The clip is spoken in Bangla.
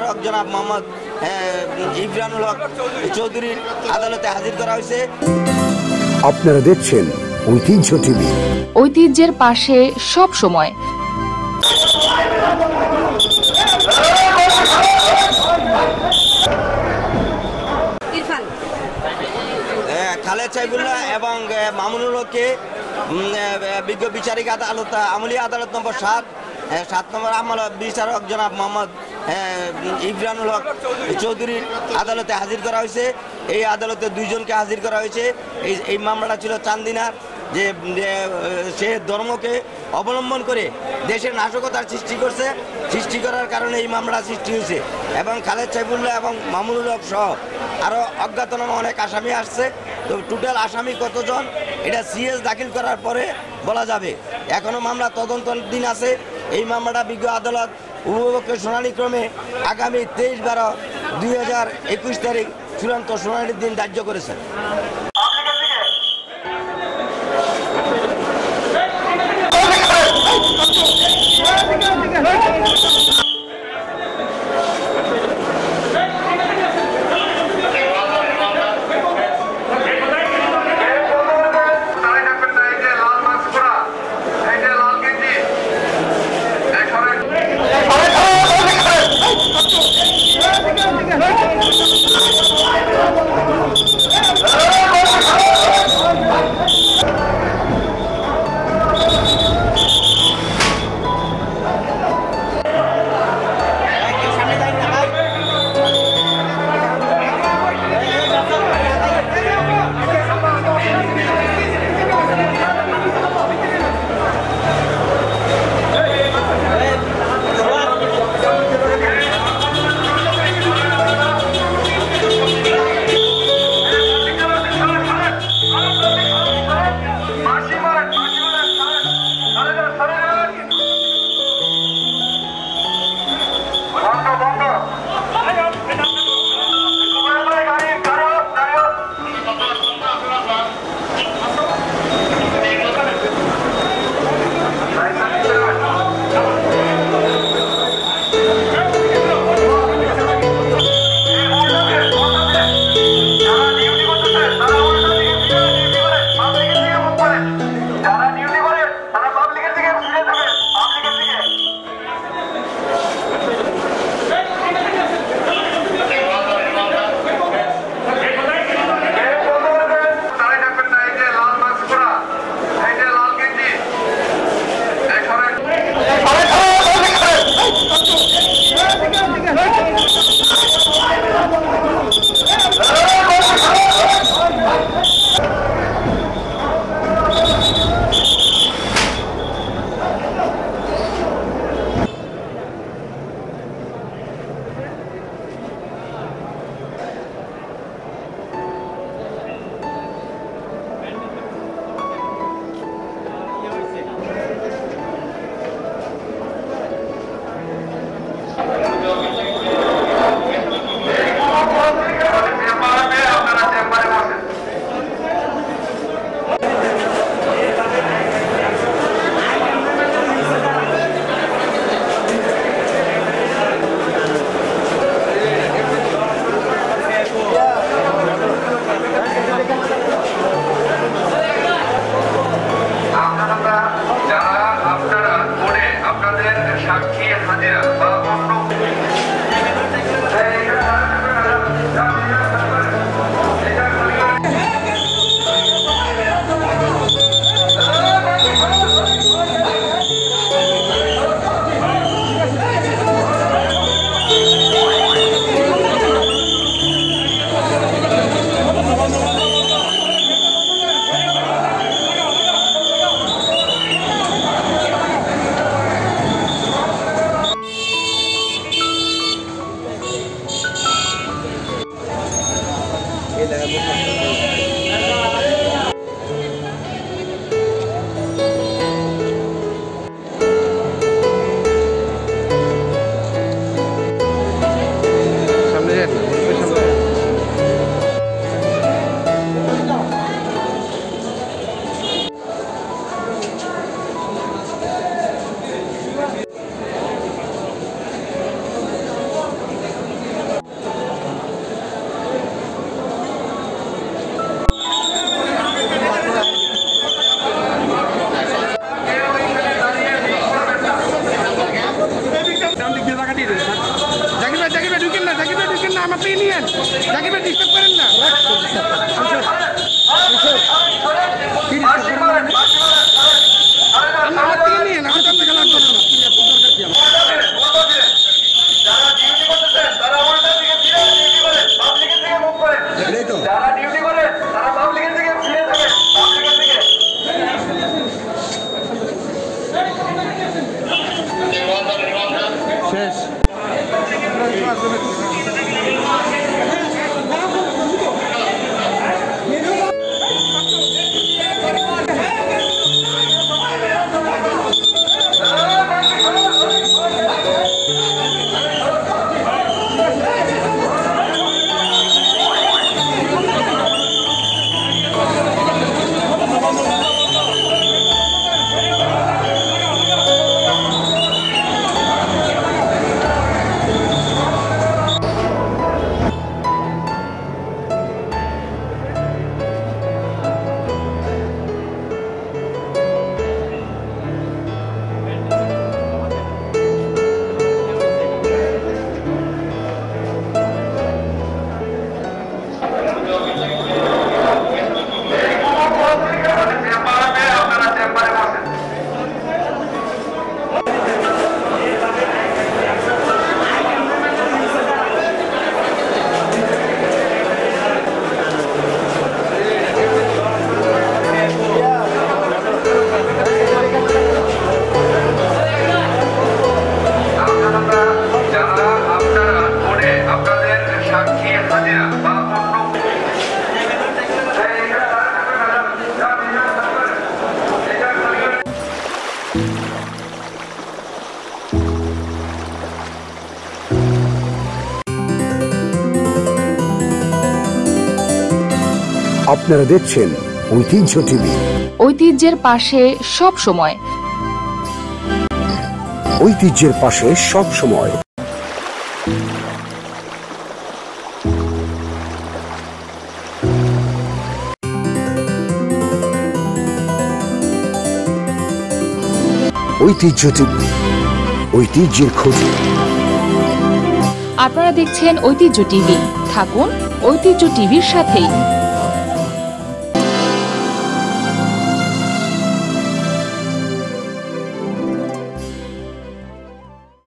বিচারক জনাব মোহাম্মদ ইব্রানুল হক চৌধুরীর আদালতে হাজির করা হয়েছে। আপনারা দেখছেন ঐতিহ্য টিভি, ঐতিহ্যের পাশে সব সময়। খালেদ সাইফুল্লাহ এবং মামুনুল হককে বিজ্ঞ বিচারিক আদালত আমলিয়া আদালত নম্বর 7 নম্বর আমল বিচারক জনাব মোহাম্মদ ইব্রানুল হক চৌধুরীর আদালতে হাজির করা হয়েছে। এই আদালতে দুইজনকে হাজির করা হয়েছে। এই মামলাটা ছিল চান্দিনার, যে সে ধর্মকে অবলম্বন করে দেশের নাশকতার সৃষ্টি করার কারণে এই মামলা সৃষ্টি হয়েছে। এবং খালেদ সাইফুল্লাহ এবং মামুনুল হক সহ আরও অজ্ঞাতনামা অনেক আসামি আসছে। তো টোটাল আসামি কতজন এটা সিএস দাখিল করার পরে বলা যাবে। এখনও মামলা তদন্তাধীন আছে। এই মামলাটা বিজ্ঞ আদালত উপভোগের শুনানি ক্রমে আগামী 23/12/2021 তারিখ চূড়ান্ত শুনানির দিন ধার্য করেছে। আপনারা দেখছেন ঐতিহ্য টিভি। ঐতিহ্যের পাশে সব সময়। ঐতিহ্যের পাশে সব সময়। ঐতিহ্য টিভি, ঐতিহ্যের খোঁজে। আপনারা দেখছেন ঐতিহ্য টিভি। থাকুন ঐতিহ্য টিভির সাথেই।